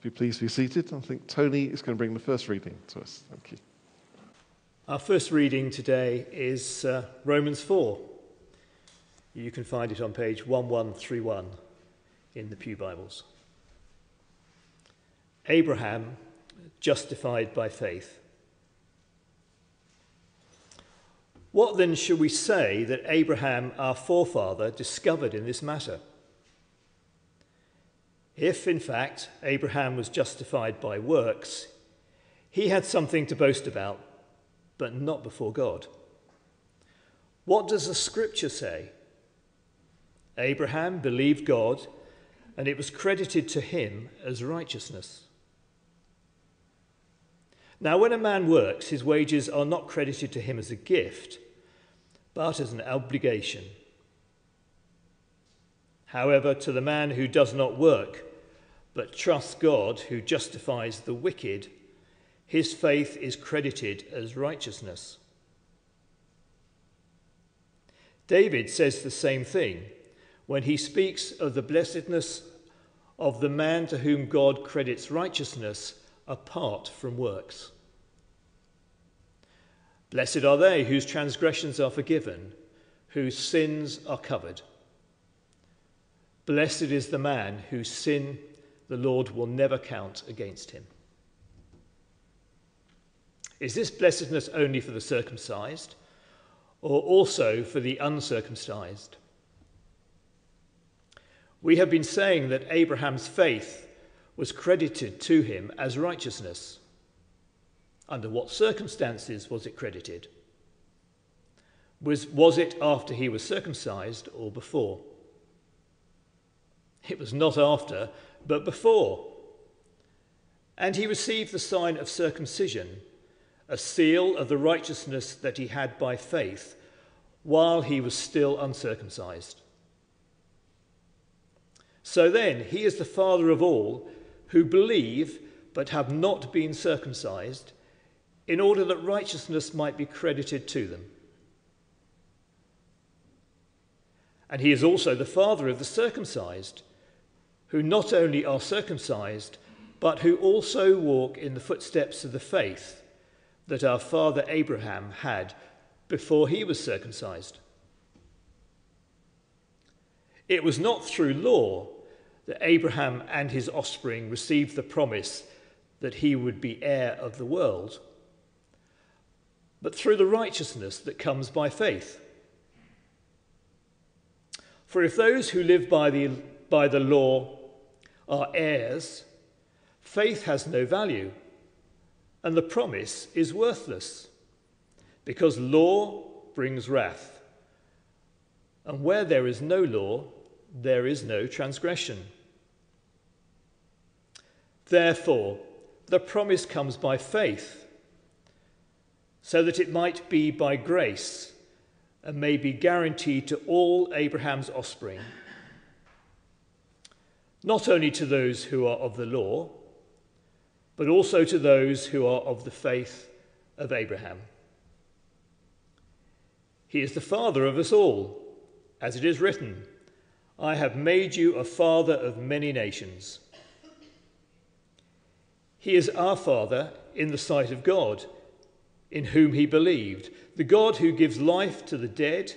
If you please be seated, I think Tony is going to bring the first reading to us. Thank you. Our first reading today is Romans 4. You can find it on page 1131 in the Pew Bibles. Abraham, justified by faith. What then shall we say that Abraham, our forefather, discovered in this matter? If, in fact, Abraham was justified by works, he had something to boast about, but not before God. What does the Scripture say? Abraham believed God, and it was credited to him as righteousness. Now, when a man works, his wages are not credited to him as a gift, but as an obligation. However, to the man who does not work, but trusts God who justifies the wicked, his faith is credited as righteousness. David says the same thing when he speaks of the blessedness of the man to whom God credits righteousness apart from works. Blessed are they whose transgressions are forgiven, whose sins are covered. Blessed is the man whose sin the Lord will never count against him. Is this blessedness only for the circumcised, or also for the uncircumcised? We have been saying that Abraham's faith was credited to him as righteousness. Under what circumstances was it credited? Was it after he was circumcised or before? It was not after, but before. And he received the sign of circumcision, a seal of the righteousness that he had by faith, while he was still uncircumcised. So then, he is the father of all who believe but have not been circumcised, in order that righteousness might be credited to them. And he is also the father of the circumcised, who not only are circumcised, but who also walk in the footsteps of the faith that our father Abraham had before he was circumcised. It was not through law that Abraham and his offspring received the promise that he would be heir of the world, but through the righteousness that comes by faith. For if those who live by the law are heirs, faith has no value, and the promise is worthless, because law brings wrath, and where there is no law, there is no transgression. Therefore, the promise comes by faith, so that it might be by grace and may be guaranteed to all Abraham's offspring, not only to those who are of the law, but also to those who are of the faith of Abraham. He is the father of us all, as it is written, I have made you a father of many nations. He is our Father in the sight of God, in whom he believed, the God who gives life to the dead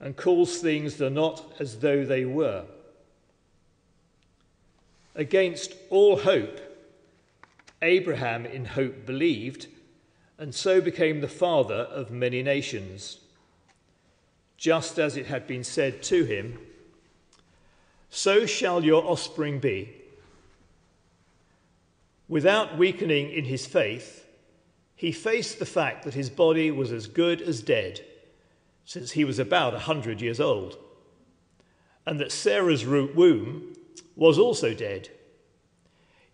and calls things that are not as though they were. Against all hope, Abraham in hope believed, and so became the father of many nations, just as it had been said to him, so shall your offspring be. Without weakening in his faith, he faced the fact that his body was as good as dead, since he was about 100 years old, and that Sarah's womb was also dead.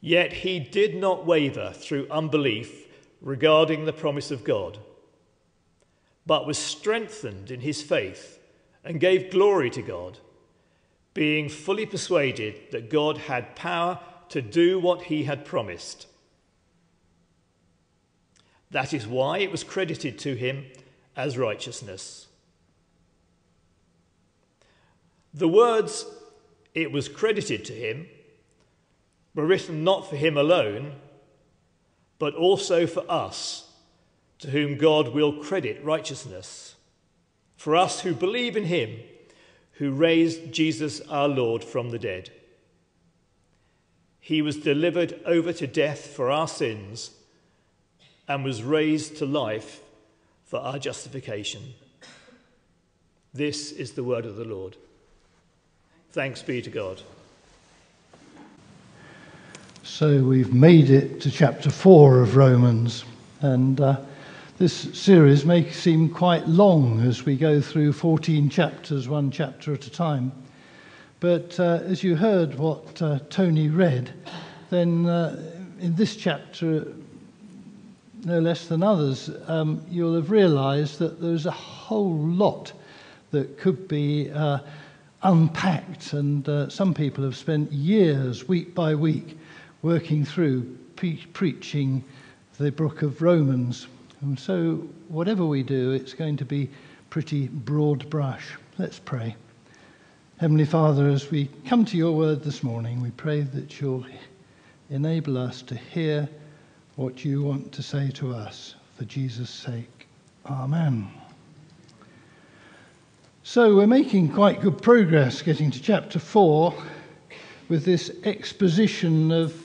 Yet he did not waver through unbelief regarding the promise of God, but was strengthened in his faith and gave glory to God, being fully persuaded that God had power to do what he had promised. That is why it was credited to him as righteousness. The words, it was credited to him, were written not for him alone, but also for us, to whom God will credit righteousness, for us who believe in him who raised Jesus our Lord from the dead. He was delivered over to death for our sins and was raised to life for our justification. This is the word of the Lord. Thanks be to God. So we've made it to chapter 4 of Romans, and this series may seem quite long as we go through 14 chapters, one chapter at a time. But as you heard what Tony read, then in this chapter, no less than others, you'll have realised that there's a whole lot that could be unpacked, and some people have spent years, week by week, working through preaching the book of Romans. And so whatever we do, it's going to be pretty broad brush. Let's pray. Heavenly Father, as we come to your word this morning, we pray that you'll enable us to hear what you want to say to us, for Jesus' sake. Amen. So we're making quite good progress getting to chapter 4 with this exposition of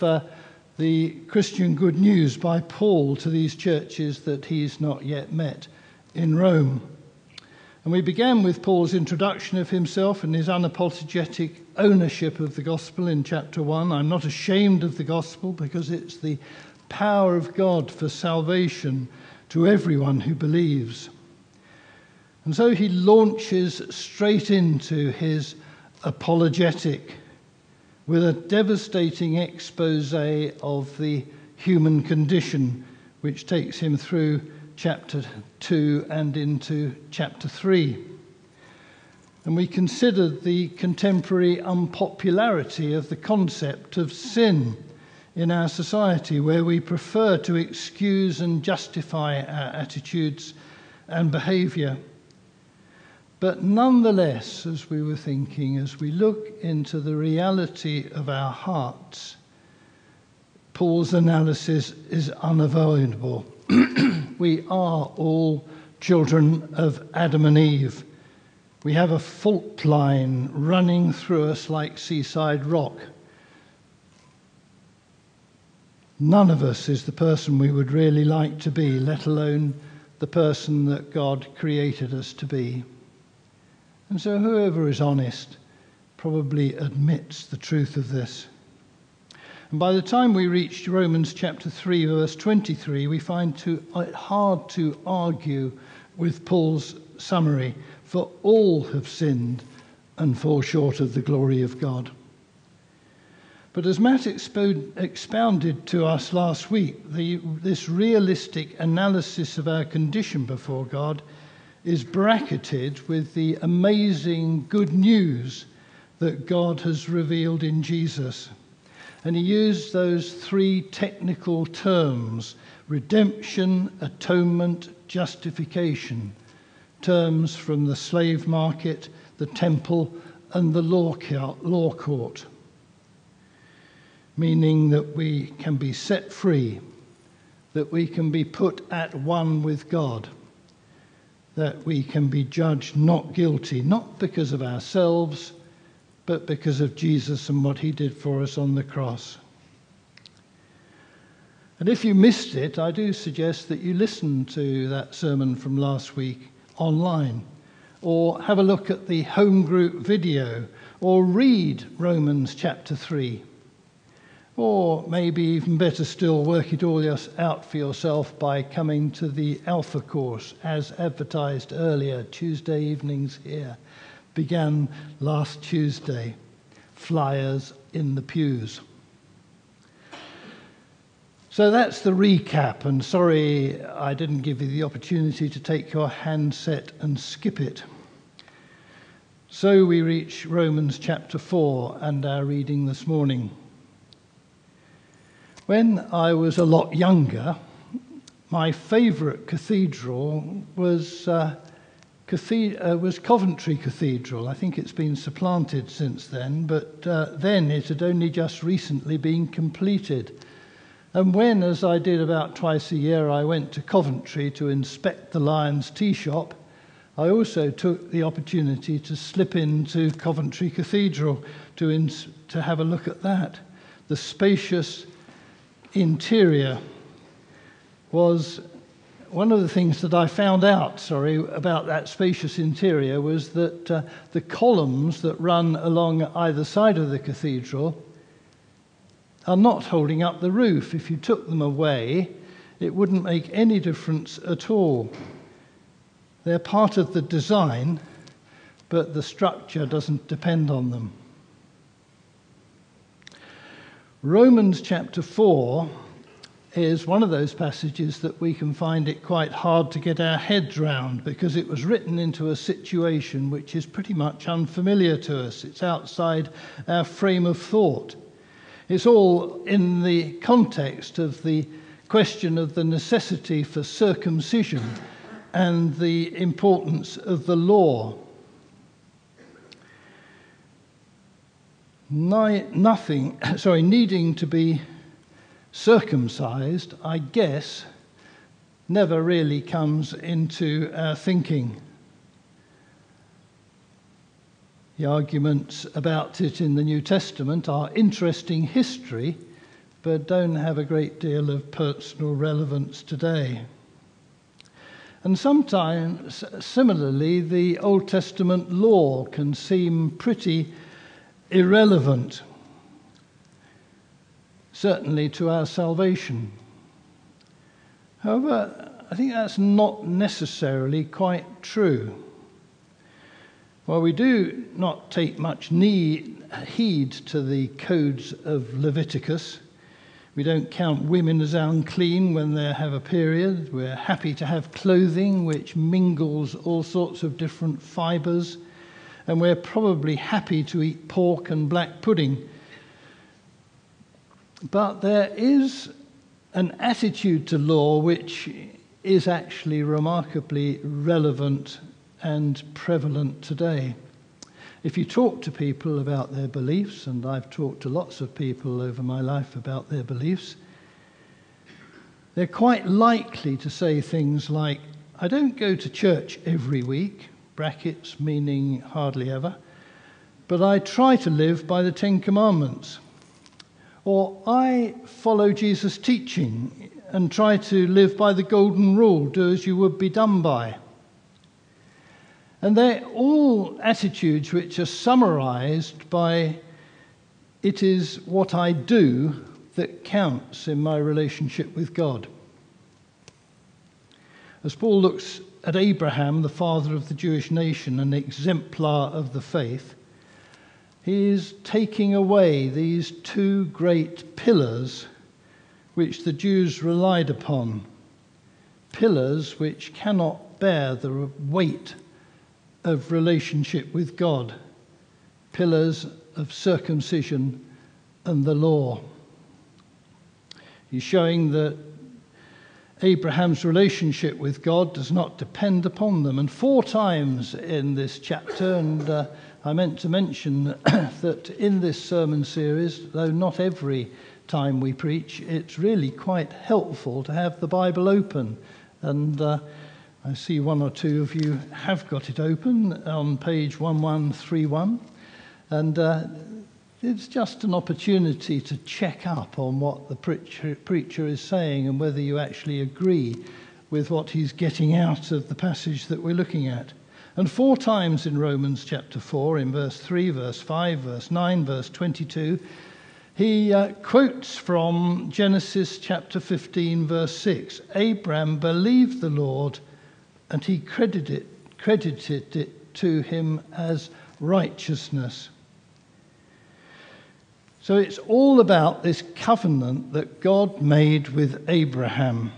the Christian good news by Paul to these churches that he's not yet met in Rome. And we began with Paul's introduction of himself and his unapologetic ownership of the gospel in chapter 1. I'm not ashamed of the gospel because it's the power of God for salvation to everyone who believes. And so he launches straight into his apologetic with a devastating exposé of the human condition, which takes him through chapter 2 and into chapter 3. And we considered the contemporary unpopularity of the concept of sin in our society, where we prefer to excuse and justify our attitudes and behaviour. But nonetheless, as we were thinking, as we look into the reality of our hearts, Paul's analysis is unavoidable. We are all children of Adam and Eve. We have a fault line running through us like seaside rock. None of us is the person we would really like to be, let alone the person that God created us to be. And so whoever is honest probably admits the truth of this. And by the time we reached Romans chapter 3, verse 23, we find it hard to argue with Paul's summary, for all have sinned and fall short of the glory of God. But as Matt expounded to us last week, this realistic analysis of our condition before God is bracketed with the amazing good news that God has revealed in Jesus. And he used those three technical terms, redemption, atonement, justification, terms from the slave market, the temple, and the law court, meaning that we can be set free, that we can be put at one with God, that we can be judged not guilty, not because of ourselves, but because of Jesus and what he did for us on the cross. And if you missed it, I do suggest that you listen to that sermon from last week online, or have a look at the home group video, or read Romans chapter 3, or maybe even better still, work it all out for yourself by coming to the Alpha Course, as advertised earlier, Tuesday evenings here. Began last Tuesday, flyers in the pews. So that's the recap, and sorry I didn't give you the opportunity to take your handset and skip it. So we reach Romans chapter 4 and our reading this morning. When I was a lot younger, my favourite cathedral was was Coventry Cathedral. I think it's been supplanted since then, but then it had only just recently been completed. And when, as I did about twice a year, I went to Coventry to inspect the Lion's Tea Shop, I also took the opportunity to slip into Coventry Cathedral to have a look at that. The spacious interior was... One of the things that I found out, about that spacious interior was that the columns that run along either side of the cathedral are not holding up the roof. If you took them away, it wouldn't make any difference at all. They're part of the design, but the structure doesn't depend on them. Romans chapter 4 is one of those passages that we can find it quite hard to get our heads round, because it was written into a situation which is pretty much unfamiliar to us. It's outside our frame of thought. It's all in the context of the question of the necessity for circumcision and the importance of the law. Needing to be circumcised, I guess, never really comes into our thinking. The arguments about it in the New Testament are interesting history, but don't have a great deal of personal relevance today. And sometimes, similarly, the Old Testament law can seem pretty irrelevant, certainly to our salvation. However, I think that's not necessarily quite true. While we do not take much heed to the codes of Leviticus, we don't count women as unclean when they have a period. We're happy to have clothing which mingles all sorts of different fibres, and we're probably happy to eat pork and black pudding. But there is an attitude to law which is actually remarkably relevant and prevalent today. If you talk to people about their beliefs, and I've talked to lots of people over my life about their beliefs, they're quite likely to say things like, I don't go to church every week, brackets meaning hardly ever, but I try to live by the Ten Commandments. Or, I follow Jesus' teaching and try to live by the golden rule, do as you would be done by. And they're all attitudes which are summarized by, it is what I do that counts in my relationship with God. As Paul looks at Abraham, the father of the Jewish nation, an exemplar of the faith, he is taking away these two great pillars which the Jews relied upon, pillars which cannot bear the weight of relationship with God, pillars of circumcision and the law. He's showing that Abraham's relationship with God does not depend upon them. And four times in this chapter, and I meant to mention that in this sermon series, though not every time we preach, it's really quite helpful to have the Bible open. And I see one or two of you have got it open on page 1131. And it's just an opportunity to check up on what the preacher is saying and whether you actually agree with what he's getting out of the passage that we're looking at. And four times in Romans chapter 4, in verse 3, verse 5, verse 9, verse 22, he quotes from Genesis chapter 15, verse 6. Abraham believed the Lord, and he credited it to him as righteousness. So it's all about this covenant that God made with Abraham,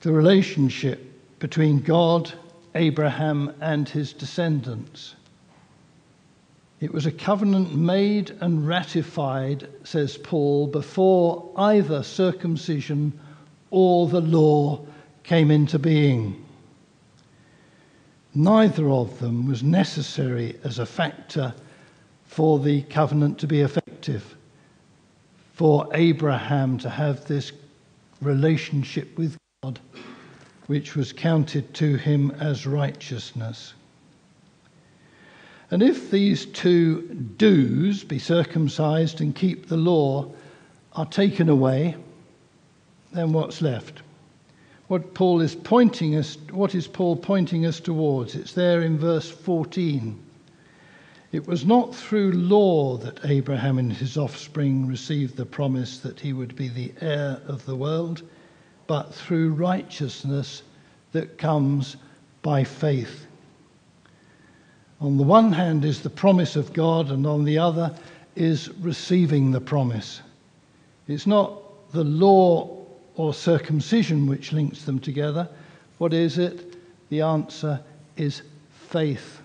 the relationship between God, Abraham and his descendants. It was a covenant made and ratified, says Paul, before either circumcision or the law came into being. Neither of them was necessary as a factor for the covenant to be effective, for Abraham to have this relationship with God, which was counted to him as righteousness. And if these two do's, be circumcised and keep the law, are taken away, then what's left? What is Paul pointing us towards? It's there in verse 14. It was not through law that Abraham and his offspring received the promise that he would be the heir of the world, but through righteousness that comes by faith. On the one hand is the promise of God, and on the other is receiving the promise. It's not the law or circumcision which links them together. What is it? The answer is faith.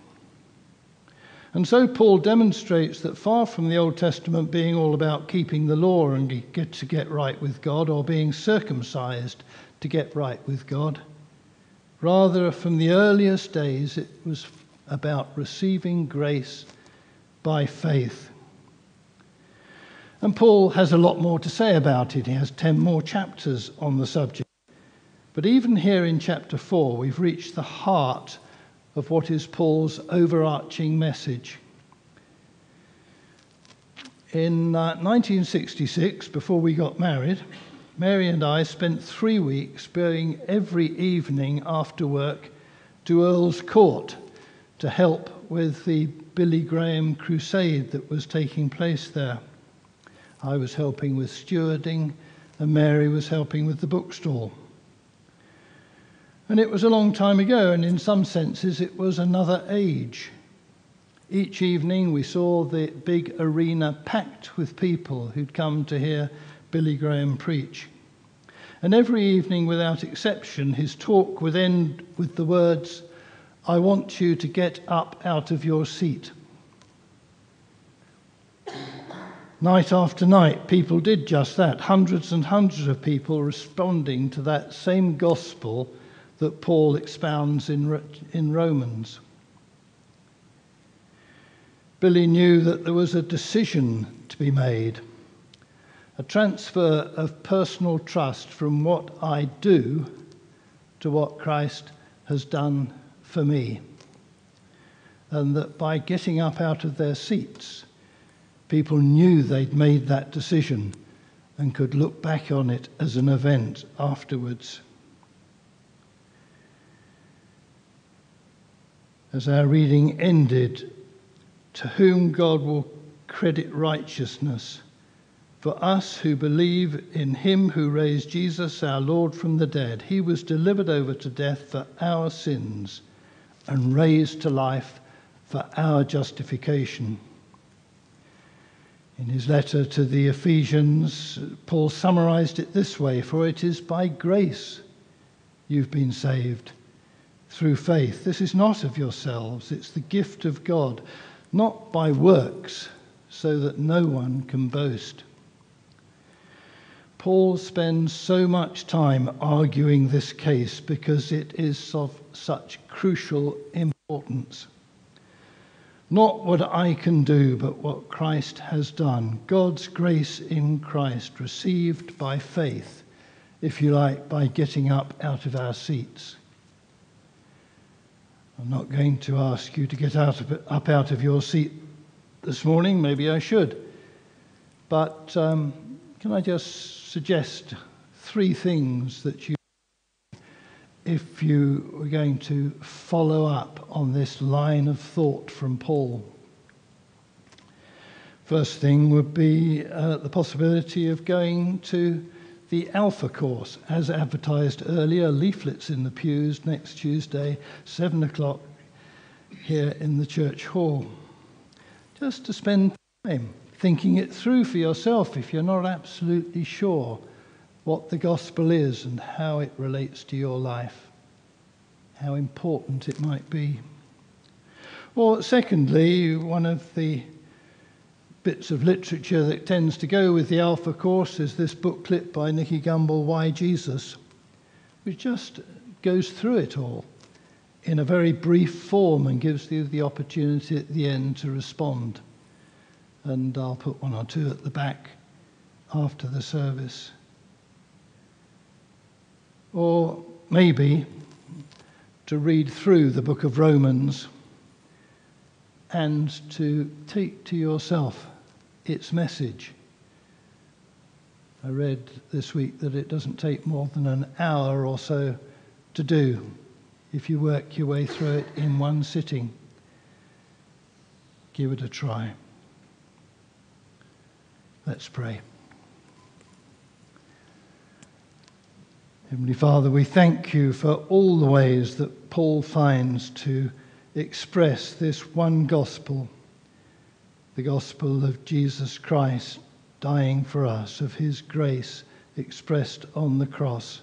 And so Paul demonstrates that far from the Old Testament being all about keeping the law and to get right with God, or being circumcised to get right with God, rather from the earliest days it was about receiving grace by faith. And Paul has a lot more to say about it. He has 10 more chapters on the subject. But even here in chapter 4, we've reached the heart of what is Paul's overarching message. In 1966, before we got married, Mary and I spent 3 weeks going every evening after work to Earl's Court to help with the Billy Graham crusade that was taking place there. I was helping with stewarding, and Mary was helping with the bookstall. And it was a long time ago, and in some senses it was another age. Each evening we saw the big arena packed with people who'd come to hear Billy Graham preach. And every evening, without exception, his talk would end with the words, "I want you to get up out of your seat." Night after night, people did just that. Hundreds and hundreds of people responding to that same gospel that Paul expounds in Romans. Billy knew that there was a decision to be made, a transfer of personal trust from what I do to what Christ has done for me. And that by getting up out of their seats, people knew they'd made that decision and could look back on it as an event afterwards. As our reading ended, to whom God will credit righteousness, for us who believe in him who raised Jesus our Lord from the dead. He was delivered over to death for our sins and raised to life for our justification. In his letter to the Ephesians, Paul summarized it this way, for it is by grace you've been saved, through faith. This is not of yourselves, it's the gift of God, not by works, so that no one can boast. Paul spends so much time arguing this case because it is of such crucial importance. Not what I can do, but what Christ has done. God's grace in Christ, received by faith, if you like, by getting up out of our seats. I'm not going to ask you to get up out of your seat this morning. Maybe I should. But can I just suggest 3 things that you do if you were going to follow up on this line of thought from Paul? First thing would be the possibility of going to the Alpha Course, as advertised earlier, leaflets in the pews next Tuesday, 7 o'clock here in the church hall. Just to spend time thinking it through for yourself if you're not absolutely sure what the gospel is and how it relates to your life, how important it might be. Or secondly, one of the bits of literature that tends to go with the Alpha Course is this booklet by Nicky Gumbel, Why Jesus, which just goes through it all in a very brief form and gives you the opportunity at the end to respond. And I'll put one or two at the back after the service. Or maybe to read through the book of Romans and to take to yourself its message. I read this week that it doesn't take more than an hour or so to do if you work your way through it in one sitting. Give it a try. Let's pray. Heavenly Father, we thank you for all the ways that Paul finds to express this one gospel, the gospel of Jesus Christ dying for us, of his grace expressed on the cross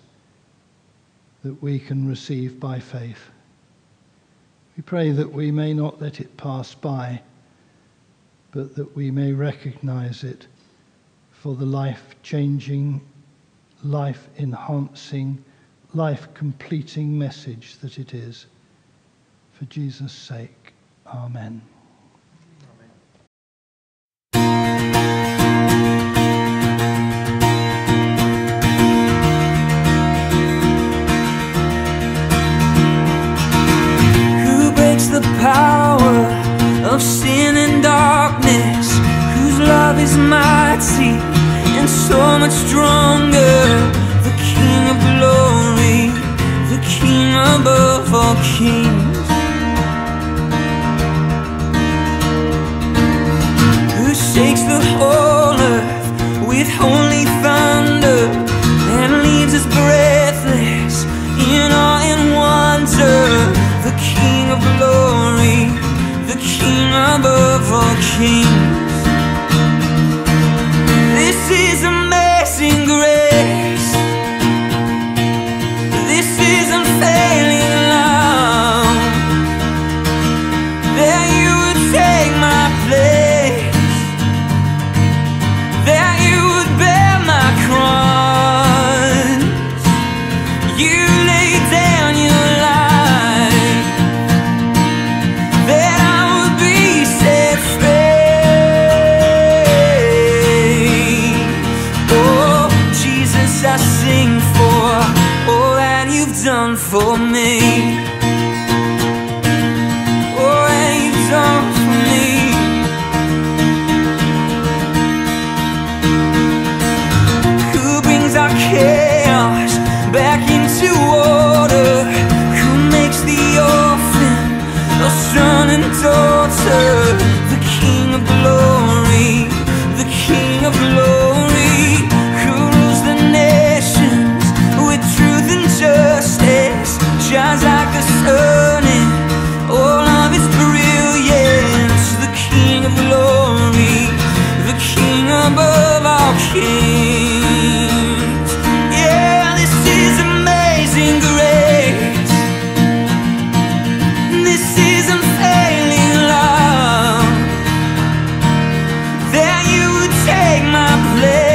that we can receive by faith. We pray that we may not let it pass by, but that we may recognize it for the life-changing, life-enhancing, life-completing message that it is. For Jesus' sake, amen. Amen. Who breaks the power of sin and darkness? Whose love is mighty and so much stronger? The King of glory, the King above all kings. Who shakes the whole earth with holy thunder and leaves us breathless in awe and wonder? The King of glory, the King above all kings. This is amazing grace. This is unfailing love. That you would take my place. That you would bear my cross. You laid down your life that I would be set free. I sing for all that you've done for me. All that you've done for me. Who brings our chaos back into order? Who makes the orphan a son and daughter? The King of glory, the King of glory. Shines like the sun in all of its brilliance. The King of glory, the King above all kings. Yeah, this is amazing grace. This is unfailing love. That you would take my place.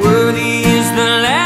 Worthy is the Lamb.